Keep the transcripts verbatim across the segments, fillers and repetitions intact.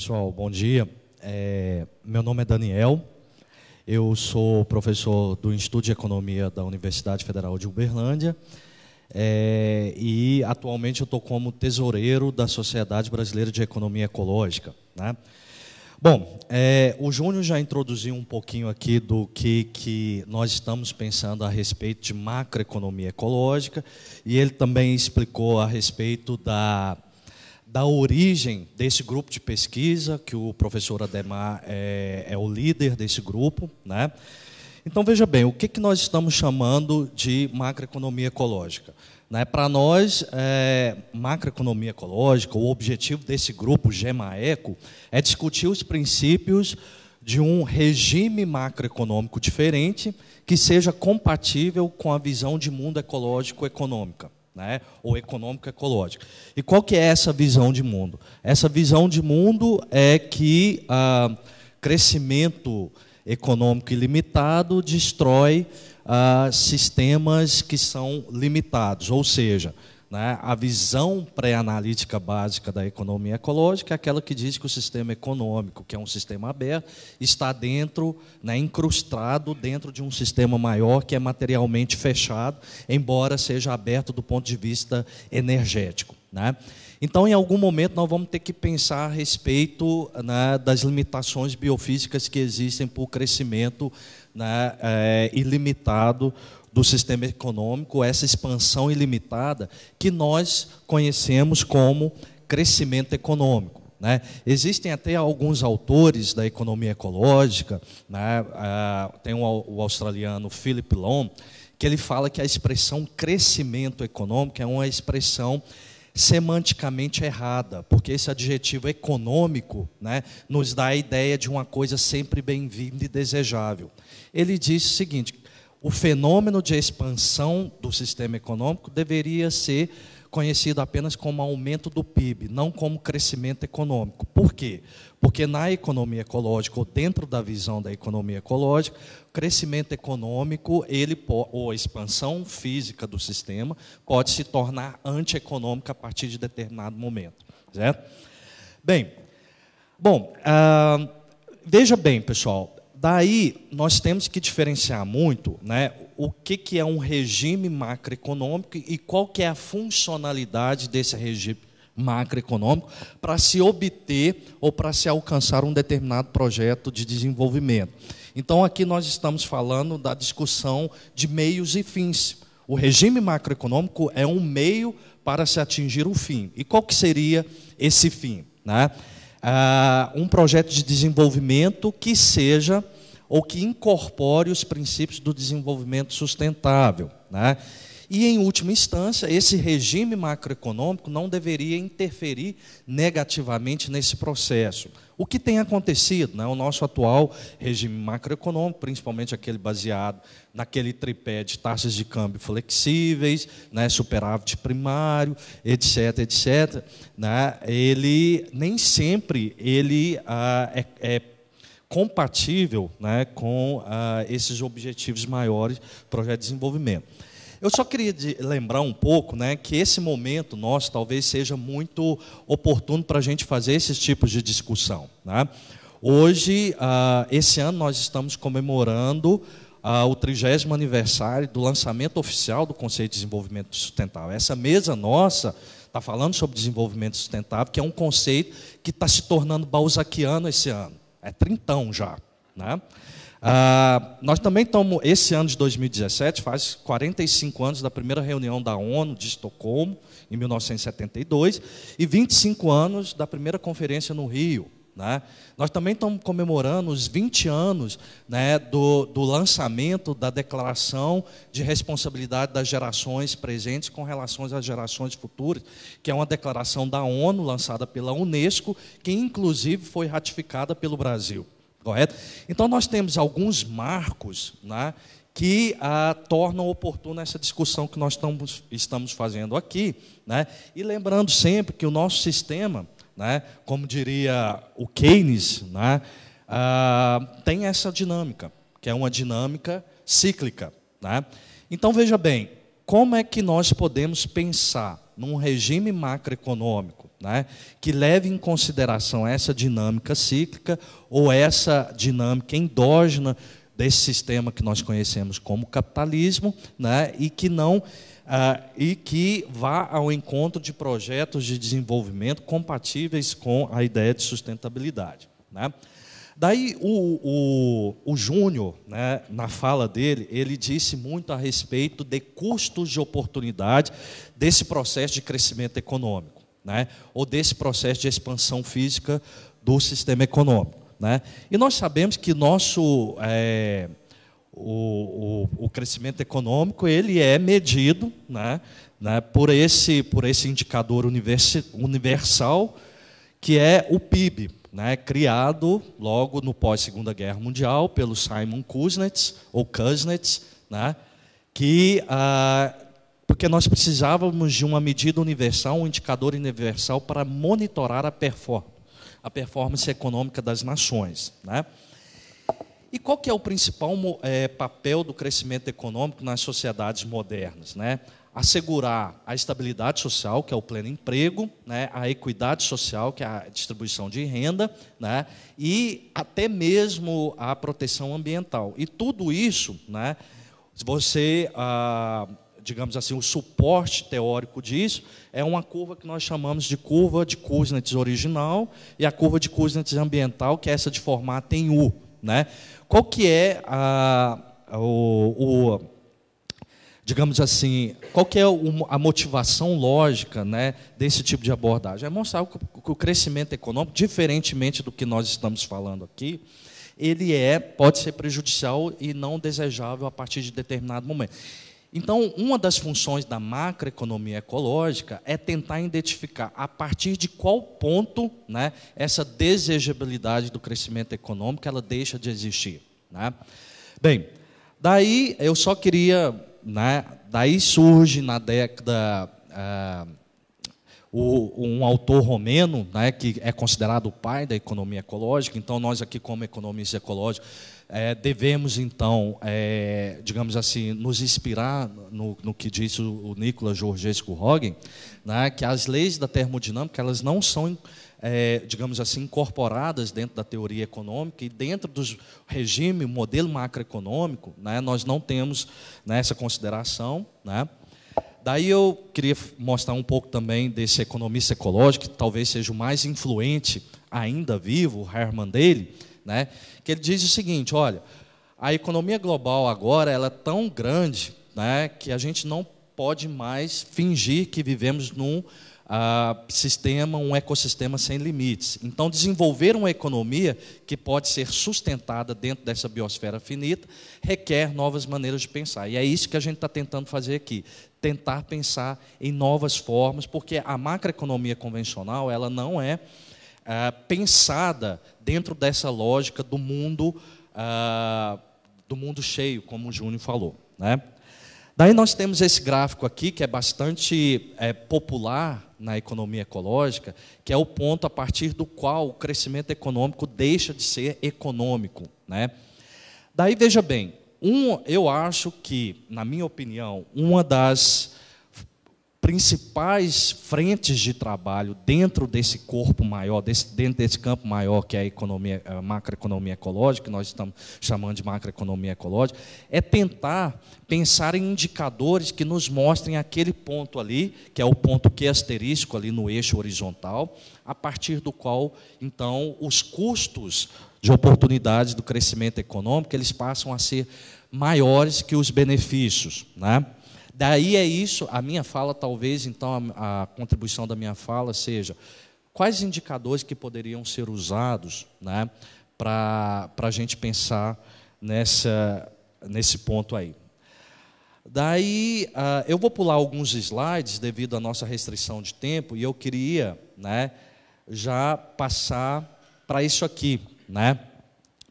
Pessoal, bom dia. É, meu nome é Daniel, eu sou professor do Instituto de Economia da Universidade Federal de Uberlândia é, e atualmente eu estou como tesoureiro da Sociedade Brasileira de Economia Ecológica, né? Bom, é, o Júnior já introduziu um pouquinho aqui do que, que nós estamos pensando a respeito de macroeconomia ecológica e ele também explicou a respeito da... da origem desse grupo de pesquisa, que o professor Ademar é, é o líder desse grupo, né? Então, veja bem, o que, que nós estamos chamando de macroeconomia ecológica? Né? Para nós, é, macroeconomia ecológica, o objetivo desse grupo, GemaEco, é discutir os princípios de um regime macroeconômico diferente que seja compatível com a visão de mundo ecológico-econômica. Né, ou econômico-ecológico. E qual que é essa visão de mundo? Essa visão de mundo é que ah, crescimento econômico ilimitado destrói ah, sistemas que são limitados, ou seja, né, a visão pré-analítica básica da economia ecológica é aquela que diz que o sistema econômico, que é um sistema aberto, está dentro, né, incrustado dentro de um sistema maior que é materialmente fechado, embora seja aberto do ponto de vista energético, né? Então, em algum momento, nós vamos ter que pensar a respeito, né, das limitações biofísicas que existem para o crescimento, né, é, ilimitado do sistema econômico, essa expansão ilimitada que nós conhecemos como crescimento econômico, né? Existem até alguns autores da economia ecológica, né? ah, tem um, o australiano Philip Long, que ele fala que a expressão crescimento econômico é uma expressão semanticamente errada, porque esse adjetivo econômico, né, nos dá a ideia de uma coisa sempre bem-vinda e desejável. Ele diz o seguinte: o fenômeno de expansão do sistema econômico deveria ser conhecido apenas como aumento do P I B, não como crescimento econômico. Por quê? Porque na economia ecológica, ou dentro da visão da economia ecológica, o crescimento econômico ele, ou a expansão física do sistema pode se tornar antieconômica a partir de determinado momento. Certo? Bem, bom, ah, veja bem, pessoal. Daí, nós temos que diferenciar muito, né, o que, que é um regime macroeconômico e qual que é a funcionalidade desse regime macroeconômico para se obter ou para se alcançar um determinado projeto de desenvolvimento. Então, aqui nós estamos falando da discussão de meios e fins. O regime macroeconômico é um meio para se atingir o fim. E qual que seria esse fim, né? Uh, um projeto de desenvolvimento que seja ou que incorpore os princípios do desenvolvimento sustentável, né? E, em última instância, esse regime macroeconômico não deveria interferir negativamente nesse processo. O que tem acontecido, né? O nosso atual regime macroeconômico, principalmente aquele baseado naquele tripé de taxas de câmbio flexíveis, né, superávit primário, etc, etcétera, né, ele nem sempre ele ah, é, é compatível, né, com ah, esses objetivos maiores do projeto de desenvolvimento. Eu só queria lembrar um pouco, né, que esse momento nosso talvez seja muito oportuno para a gente fazer esses tipos de discussão, né? Hoje, ah, esse ano, nós estamos comemorando ah, o trigésimo aniversário do lançamento oficial do Conceito de Desenvolvimento Sustentável. Essa mesa nossa está falando sobre desenvolvimento sustentável, que é um conceito que está se tornando balzaquiano esse ano. É trintão já, né? Ah, nós também estamos, esse ano de dois mil e dezessete, faz quarenta e cinco anos da primeira reunião da ONU de Estocolmo, em mil novecentos e setenta e dois, e vinte e cinco anos da primeira conferência no Rio, né? Nós também estamos comemorando os vinte anos, né, do, do lançamento da Declaração de Responsabilidade das Gerações Presentes com relação às gerações futuras, que é uma declaração da ONU lançada pela Unesco, que inclusive foi ratificada pelo Brasil. Correto? Então, nós temos alguns marcos, né, que ah, tornam oportuna essa discussão que nós estamos, estamos fazendo aqui, né? E lembrando sempre que o nosso sistema, né, como diria o Keynes, né, ah, tem essa dinâmica, que é uma dinâmica cíclica, né? Então, veja bem, como é que nós podemos pensar num regime macroeconômico né, que leve em consideração essa dinâmica cíclica ou essa dinâmica endógena desse sistema que nós conhecemos como capitalismo, né, e que não ah, e que vá ao encontro de projetos de desenvolvimento compatíveis com a ideia de sustentabilidade, né? Daí o, o, o Júnior, né, na fala dele, ele disse muito a respeito de custos de oportunidade desse processo de crescimento econômico, né, ou desse processo de expansão física do sistema econômico, né? E nós sabemos que nosso, é, o, o, o crescimento econômico ele é medido, né, né, por, esse, por esse indicador universal, que é o P I B, né, criado logo no pós-Segunda Guerra Mundial pelo Simon Kuznets, ou Kuznets, né, que, ah, porque nós precisávamos de uma medida universal, um indicador universal para monitorar a performance, a performance econômica das nações, né? E qual que é o principal é, papel do crescimento econômico nas sociedades modernas, né? Assegurar a estabilidade social, que é o pleno emprego, né, a equidade social, que é a distribuição de renda, né, e até mesmo a proteção ambiental. E tudo isso, né, você, ah, digamos assim, o suporte teórico disso é uma curva que nós chamamos de curva de Kuznets original e a curva de Kuznets ambiental, que é essa de formato em U, né? Qual que é a, a, o... o digamos assim, qual que é a motivação lógica, né, desse tipo de abordagem? É mostrar que o crescimento econômico, diferentemente do que nós estamos falando aqui, ele é, pode ser prejudicial e não desejável a partir de determinado momento. Então, uma das funções da macroeconomia ecológica é tentar identificar a partir de qual ponto, né, essa desejabilidade do crescimento econômico ela deixa de existir, né? Bem, daí eu só queria... Né? Daí surge na década ah, o, um autor romeno, né, que é considerado o pai da economia ecológica. Então nós aqui como economistas ecológicos é, devemos então, é, digamos assim, nos inspirar no, no que disse o, o Nicolas Georgescu-Roegen, né, que as leis da termodinâmica elas não são É, digamos assim, incorporadas dentro da teoria econômica e dentro do regime, modelo macroeconômico, né, nós não temos, né, essa consideração, né? Daí eu queria mostrar um pouco também desse economista ecológico, que talvez seja o mais influente ainda vivo, o Herman Daly, né, que ele diz o seguinte: olha, a economia global agora ela é tão grande, né, que a gente não pode mais fingir que vivemos num Uh, sistema, um ecossistema sem limites. Então, desenvolver uma economia que pode ser sustentada dentro dessa biosfera finita requer novas maneiras de pensar. E é isso que a gente está tentando fazer aqui, tentar pensar em novas formas, porque a macroeconomia convencional ela não é uh, pensada dentro dessa lógica do mundo, uh, do mundo cheio, como o Júnior falou, né? Daí nós temos esse gráfico aqui, que é bastante é, popular na economia ecológica, que é o ponto a partir do qual o crescimento econômico deixa de ser econômico, né? Daí, veja bem, um, eu acho que, na minha opinião, uma das principais frentes de trabalho dentro desse corpo maior, desse, dentro desse campo maior que é a, economia, a macroeconomia ecológica, que nós estamos chamando de macroeconomia ecológica, é tentar pensar em indicadores que nos mostrem aquele ponto ali, que é o ponto Q asterisco ali no eixo horizontal, a partir do qual, então, os custos de oportunidades do crescimento econômico eles passam a ser maiores que os benefícios, né? Daí é isso, a minha fala, talvez, então, a, a contribuição da minha fala seja quais indicadores que poderiam ser usados, né, para a gente pensar nessa, nesse ponto aí. Daí, uh, eu vou pular alguns slides devido à nossa restrição de tempo e eu queria, né, já passar para isso aqui, né?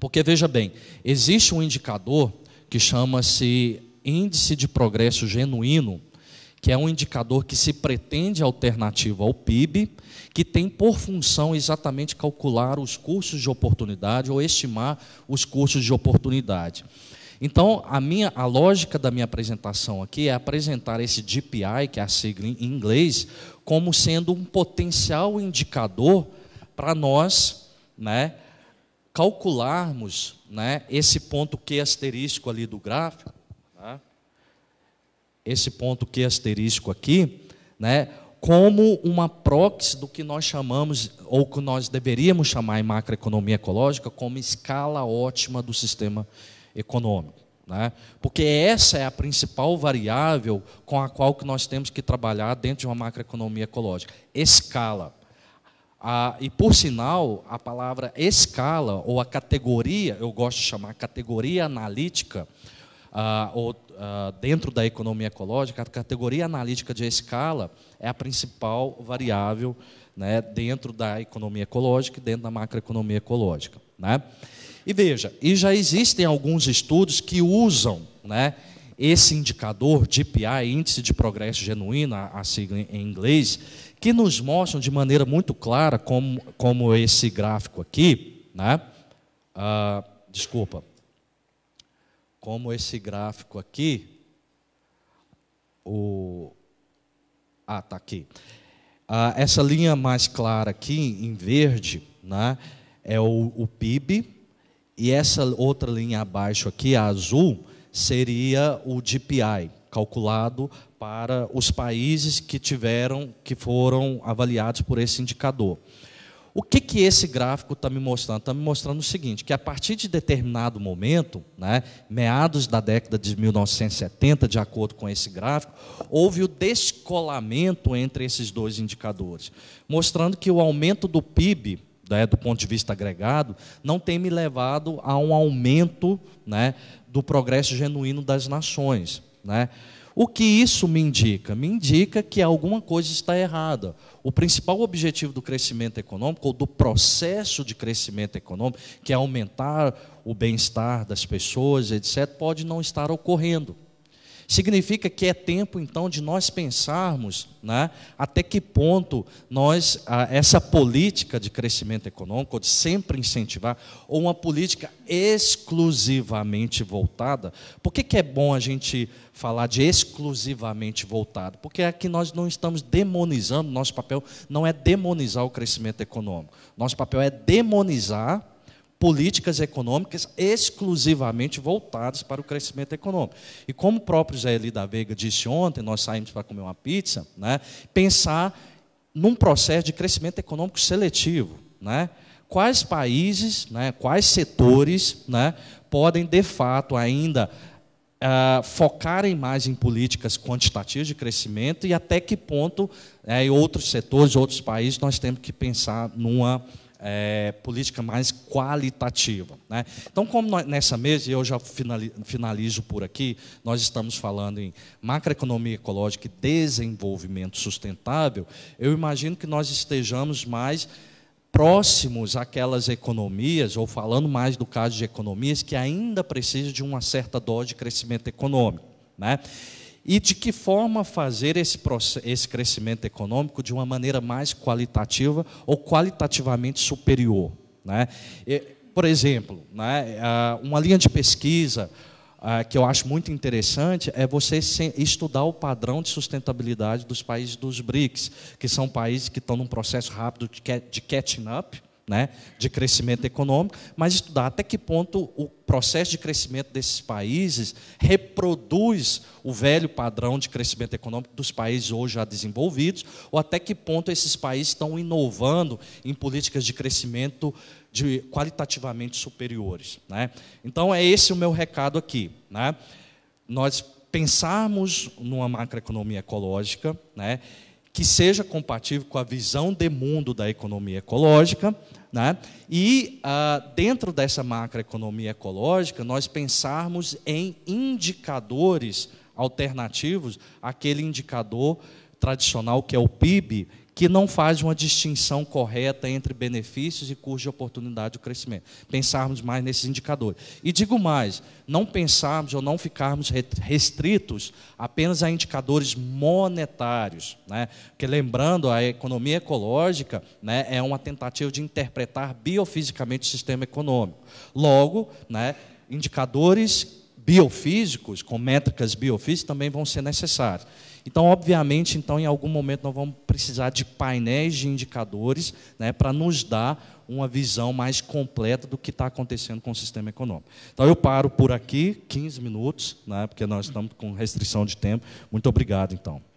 Porque, veja bem, existe um indicador que chama-se Índice de Progresso Genuíno, que é um indicador que se pretende alternativo ao P I B, que tem por função exatamente calcular os custos de oportunidade ou estimar os custos de oportunidade. Então, a, minha, a lógica da minha apresentação aqui é apresentar esse G P I, que é a sigla em inglês, como sendo um potencial indicador para nós, né, calcularmos, né, esse ponto Q asterisco ali do gráfico, né, esse ponto Q asterisco aqui, né, como uma proxy do que nós chamamos, ou que nós deveríamos chamar em macroeconomia ecológica, como escala ótima do sistema econômico, né? Porque essa é a principal variável com a qual que nós temos que trabalhar dentro de uma macroeconomia ecológica, escala. Ah, e, por sinal, a palavra escala, ou a categoria, eu gosto de chamar categoria analítica, ah, ou Uh, dentro da economia ecológica, a categoria analítica de escala é a principal variável, né, dentro da economia ecológica e dentro da macroeconomia ecológica, né? E veja, e já existem alguns estudos que usam, né, esse indicador G P I, Índice de Progresso Genuíno, a, a sigla em inglês, que nos mostram de maneira muito clara, como, como esse gráfico aqui, né, uh, desculpa, como esse gráfico aqui, o... ah, está aqui. Ah, essa linha mais clara aqui, em verde, né, é o, o P I B, e essa outra linha abaixo aqui, a azul, seria o G P I, calculado para os países que tiveram, que foram avaliados por esse indicador. O que, que esse gráfico está me mostrando? Está me mostrando o seguinte, que a partir de determinado momento, né, meados da década de mil novecentos e setenta, de acordo com esse gráfico, houve o descolamento entre esses dois indicadores, mostrando que o aumento do P I B, né, do ponto de vista agregado, não tem me levado a um aumento, né, do progresso genuíno das nações, né? O que isso me indica? Me indica que alguma coisa está errada. O principal objetivo do crescimento econômico, ou do processo de crescimento econômico, que é aumentar o bem-estar das pessoas, etcétera, pode não estar ocorrendo. Significa que é tempo, então, de nós pensarmos, né, até que ponto nós, essa política de crescimento econômico, de sempre incentivar, ou uma política exclusivamente voltada. Por que que é bom a gente falar de exclusivamente voltado? Porque aqui nós não estamos demonizando, nosso papel não é demonizar o crescimento econômico. Nosso papel é demonizar políticas econômicas exclusivamente voltadas para o crescimento econômico. E como o próprio José Eli da Veiga disse ontem, nós saímos para comer uma pizza, né, pensar num processo de crescimento econômico seletivo, né? Quais países, né, quais setores, né, podem, de fato, ainda uh, focarem mais em políticas quantitativas de crescimento e até que ponto, né, em outros setores, outros países, nós temos que pensar numa... É, política mais qualitativa, né? Então, como nós, nessa mesa, e eu já finalizo por aqui, nós estamos falando em macroeconomia ecológica e desenvolvimento sustentável, eu imagino que nós estejamos mais próximos àquelas economias, ou falando mais do caso de economias, que ainda precisam de uma certa dose de crescimento econômico, né? E de que forma fazer esse, esse crescimento econômico de uma maneira mais qualitativa ou qualitativamente superior, né? Por exemplo, né, uma linha de pesquisa que eu acho muito interessante é você estudar o padrão de sustentabilidade dos países dos BRICS, que são países que estão num processo rápido de catching up, né, de crescimento econômico, mas estudar até que ponto o processo de crescimento desses países reproduz o velho padrão de crescimento econômico dos países hoje já desenvolvidos, ou até que ponto esses países estão inovando em políticas de crescimento de qualitativamente superiores, né? Então, é esse o meu recado aqui, né? Nós pensarmos numa macroeconomia ecológica, né, que seja compatível com a visão de mundo da economia ecológica, né? E, ah, dentro dessa macroeconomia ecológica, nós pensarmos em indicadores alternativos àquele indicador tradicional, que é o P I B, que não faz uma distinção correta entre benefícios e custos de oportunidade de crescimento. Pensarmos mais nesses indicadores. E digo mais, não pensarmos ou não ficarmos restritos apenas a indicadores monetários, né? Porque, lembrando, a economia ecológica, né, é uma tentativa de interpretar biofisicamente o sistema econômico. Logo, né, indicadores biofísicos, com métricas biofísicas, também vão ser necessários. Então, obviamente, então, em algum momento nós vamos precisar de painéis de indicadores, né, para nos dar uma visão mais completa do que está acontecendo com o sistema econômico. Então, eu paro por aqui, quinze minutos, né, porque nós estamos com restrição de tempo. Muito obrigado, então.